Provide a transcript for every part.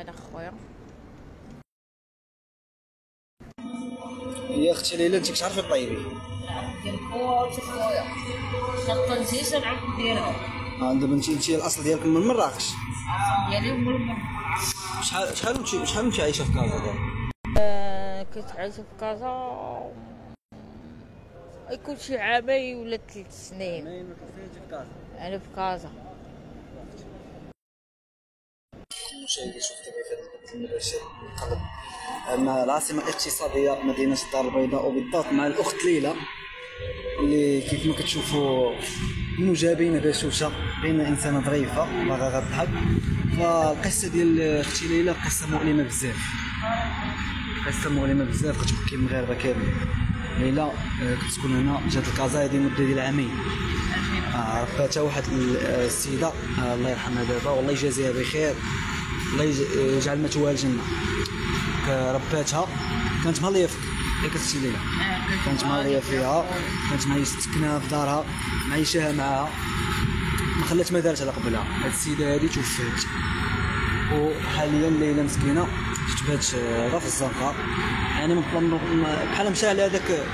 هذا خويا. يا اختي ليلى انت كتعرفي طيبي؟ كنكون خويا خاطر نسيت نعرف نديرها. دابا انت الاصل ديالكم من مراكش؟ الاصل ديالي من مراكش. شحال انت عايشه في كازا دابا؟ كنت عايشه في كازا يكون شي عامين ولا 3 سنين. عامين ما كنتيش في كازا؟ انا في كازا. المشاهدين شوف تي في هذا القلب مع العاصمه الاقتصاديه مدينه الدار البيضاء، وبالضبط مع الاخت ليلى اللي كيف ما كتشوفوا مجابين بشوشه، بين انسانه ظريفه باغا غتضحك. فالقصه ديال اختي ليلى قصه مؤلمه بزاف، قصه مؤلمه بزاف كتبكي المغاربه كاملين. ليلى كتكون هنا جات لكازا هذه مده ديال عامين، عرفتها واحد السيده الله يرحمها دابا والله يجازيها بخير، الله يجعل مثواها الجنه. رباتها كانت مهليه في ياك اختي ليلى، كانت ماليه فيها، كانت معايا سكنها في دارها، معيشاها معاها، ما خلات ما دارت على قبلها. هاد السيده هادي توفات، وحاليا ليلى مسكينه تتبات غا في الزنقه. يعني بحال مشى على داك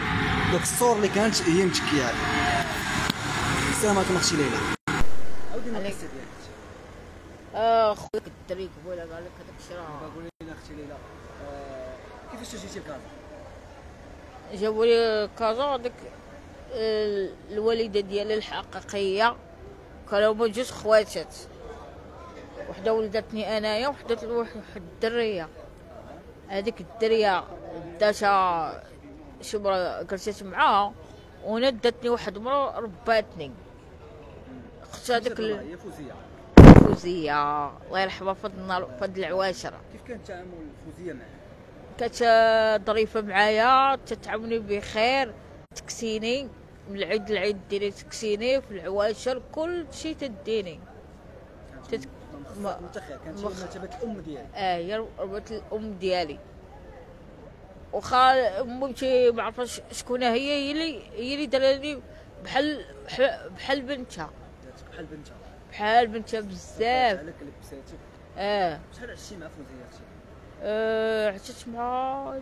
الصور اللي كانت هي متكيه عليه. السلام عليكم اختي ليلى. عاودي لنا القصه ديالك. خويا الدري قبوله قال لك هذاك الشيء راه. قولي لنا اختي ليلى كيفاش جيتي لكازا؟ جابوا لي كازا ديك الوالده ديالي الحقيقيه، كانوا هما جوج خواتات، وحده ولدتني انايا وحده واحد الدريه. هذيك الدريه داتها شبرا كرشات معاها، وانا داتني واحد المره رباتني اختها هذيك هي فوزيه. فوزيه الله يرحمها فهاد النهار فهاد العواشر. كيف كان تعامل فوزيه معاك؟ كانت ظريفه معايا، تتعاوني بخير، تكسيني من العيد للعيد ديري تكسيني في العواشر كلشي تديني. كانت متخير كانت هي مرتبة الأم ديالي. هي مرتبة الأم ديالي. وخا ممتي ما عرفتش شكون هي اللي دارالي بحال بنتها. بحال بنتها. بحال بنتها بزاف. عليك لبساتك. شحال عشتي مع فوزياتك؟ عشت معها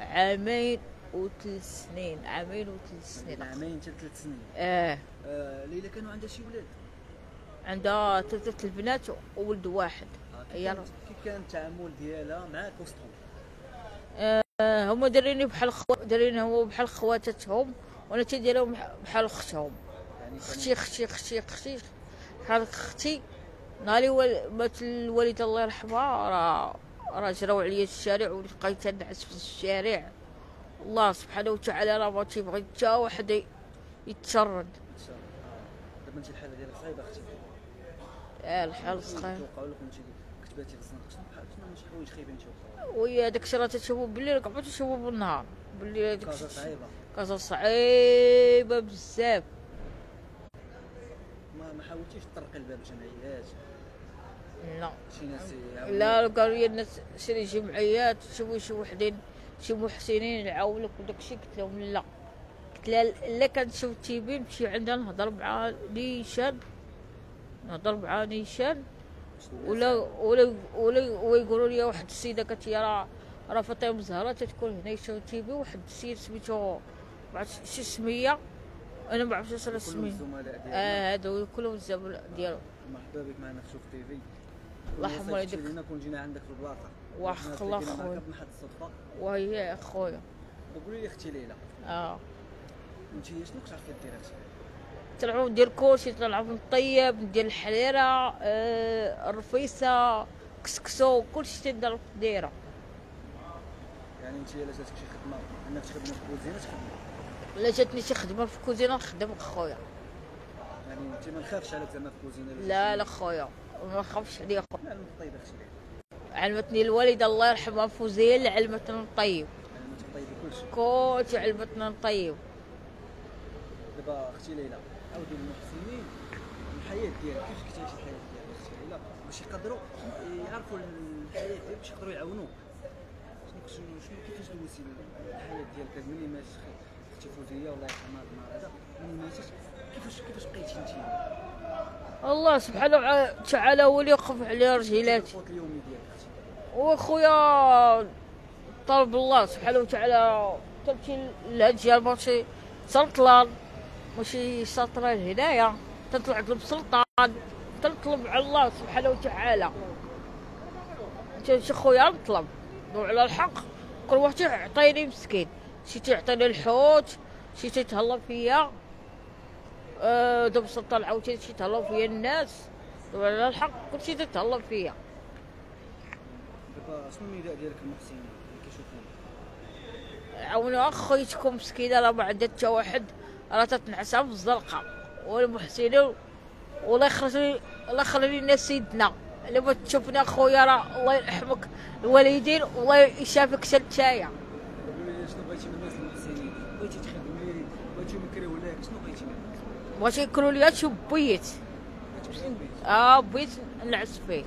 عامين وثلاث سنين. عامين حتى 3 سنين. ليلى كانوا عندها شي ولاد؟ عندها 3 البنات وولد واحد. كيف كان التعامل ديالها معاك وسطهم؟ هما داريني بحال خواتاتهم، وانا تيديرهم بحال اختهم. يعني اختي بحال اختي. نهاري مات الوالده الله يرحمها راه جراو عليا الشارع، ولقيت نعس في الشارع. الله سبحانه وتعالى راه ما تيبغي حتى واحد يتشرد. دابا انت الحاله ديالك صعيبه اختي. الحال صعيب. وقعوا لكم انت كتباتي في الزنقه، شنو شي حوايج خايبين تشوفوا؟ وي هذاك الشيء راه تشوفوا بالليل، كنعرفوا تشوفوا بالنهار. بالليل هذيك كازا صعيبه. كازا صعيبه بزاف. ما حاولتيش تطرقي لباب الجمعيات؟ لا شي ناس لا، قالوا لي الناس شري جمعيات شوي شي وحدين شي محسنين يعاونوك وداكشي. قلت لهم لا، قلت لها الا كان شوف تي في نمشي عندها نهضر معها نيشان ولا يقولوا لي واحد السيده قالت لي راه فاطمه زهره تتكون هنا شوف تي في، واحد السيد سميتو ما عرفتش شي سميه، انا ما عرفتش شنو اسمي. هادو كلهم الزملاء ديالو. مرحبا بك معنا في شوف تي في. الله يحمر يديك. كون جينا عندك في البلاصه. وحق الله خويا. ركبنا واحد الصدفه. وهي خويا. قولي لي اختي ليلى. انت شنو كنت عارفه ديري اختي؟ طلعوا ندير كلشي، طلعوا نطيب، ندير الحريره، الرفيسه، كسكسو، كلشي تيدار في الديره. يعني انت الا جاتك شي خدمه انك تخدمي في الكوزينه تخدمي؟ لا جاتني شي خدمه في الكوزينه نخدم خويا. يعني انت ما نخافش عليك زعما في الكوزينه؟ لا خويا ما نخافش عليا خويا. شنو علمت الطيب اختي ليلى؟ علمتني الوالده الله يرحمها فوزيه اللي علمتنا نطيب. علمتك طيب كلشي؟ كلشي علمتنا نطيب. دابا اختي ليلى عاودي المحسنين الحياه ديالك، كيفاش كنتي عايشه الحياه ديالك اختي ليلى باش يقدروا يعرفوا الحياه ديالك باش يقدروا يعاونوك؟ شنو كيفاش دوزتي الحياه ديالك ملي ما تفوزيه الله يرحمها هذا؟ كيفاش بقيتي انت؟ الله سبحانه وتعالى هو اللي وقف على رجلاتي. وخويا طلب الله سبحانه وتعالى تمشي لهاد الجهه ماشي سلطان، ماشي سطران هنايا، تطلع تطلب سلطان، تطلب على الله سبحانه وتعالى. انت خويا نطلب وعلى الحق كل واحد يعطيني مسكين، شي تيعطيني الحوت، شي تيتهلا فيا دوب السلطان عاوتاني شي تهلاو فيا الناس، وعلى الحق كلشي تيتهلا فيا. دابا شنو النداء ديالك المحسنين اللي كيشوفونا؟ عاونوها خويتكم مسكينه راه ما عندها حتى واحد، راه تتنعسها في الزنقه، والمحسنين والله يخرج الله يخلي لنا سيدنا اللي بغيت تشوفنا خويا راه الله يرحمك الوالدين والله يشافيك حتى نتايا. شنو بغيتي من الناس المحسنين؟ بغيتي تخدمي، بغيتي يمكريو لك، شنو بغيتي منهم؟ بغيت ياكلوا لي هادشي بيت. بيت نعس فيه.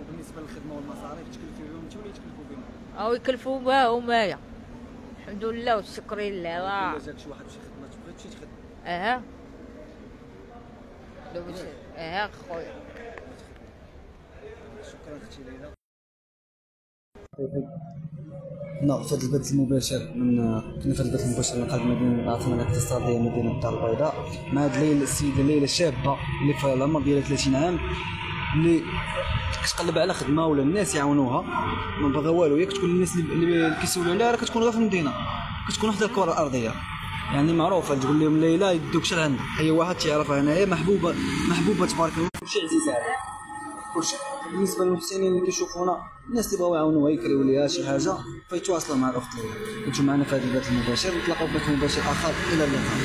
وبالنسبه للخدمه والمصاريف تكلفوهم انت ولا يتكلفوا بهم؟ يكلفوا بها همايا. الحمد لله والشكر لله. راه جاك شي واحد شي خدمه تبغي تمشي تخدم؟ خويا. شكرا اختي ليلى. في البث المباشر من قلب مدينه العاصمه الاقتصاديه مدينه الدار البيضاء مع هاد ليلى، السيده ليلى شابه اللي في العمر ديالها 30 عام اللي كتقلب على خدمه ولا الناس يعاونوها ما باغا والو، هي كتكون الناس اللي كيسولوا عليها راه كتكون غير في المدينه، كتكون حدا الكره الارضيه يعني معروفه، تقول لهم ليلى يدوك شحال عندك، اي واحد تيعرفها هنايا محبوبه محبوبه تبارك الله، كلشي عزيز عليها كلشي. بالنسبه للمحسنين اللي كيشوفونا الناس اللي بغاو يعاونوها يكريو ليها شي حاجه فيتواصلوا مع الاخت. كنتو معنا في هذا البث المباشر، نتلاقاو في بث مباشر اخر، الى اللقاء.